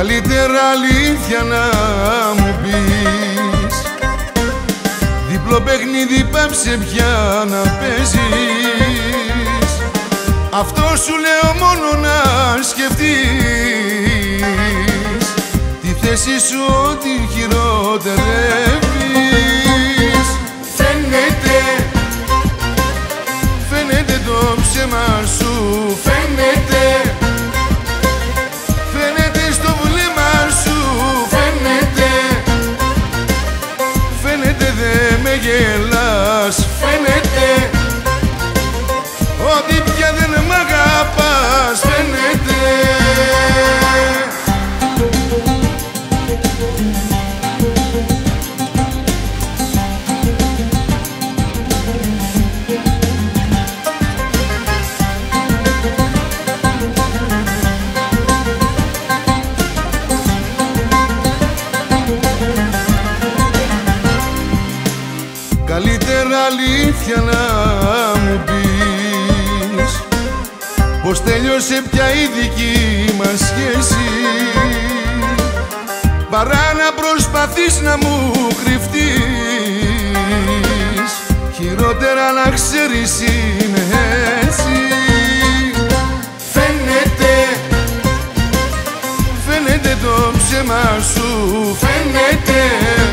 καλύτερα αλήθεια να μου πεις. Διπλό παιχνίδι πάψε πια να παίζεις. Αυτό σου λέω μόνο να σκεφτείς τη θέση σου ό,τι χειροτερεύεις. Φαίνεται, φαίνεται το ψέμα σου. Φαίνεται, φαίνεται στο βλέμμα σου. Φαίνεται, φαίνεται δε με γελάς. Φαίνεται ότι πια δεν μ' αγαπάς. Φαίνεται. Καλύτερα αλήθεια να μου πεις πως τέλειωσε πια η δική μας σχέση, παρά να προσπαθείς να μου κρυφτείς. Χειρότερα να ξέρεις είναι έτσι. Φαίνεται, φαίνεται το ψέμα σου. Φαίνεται,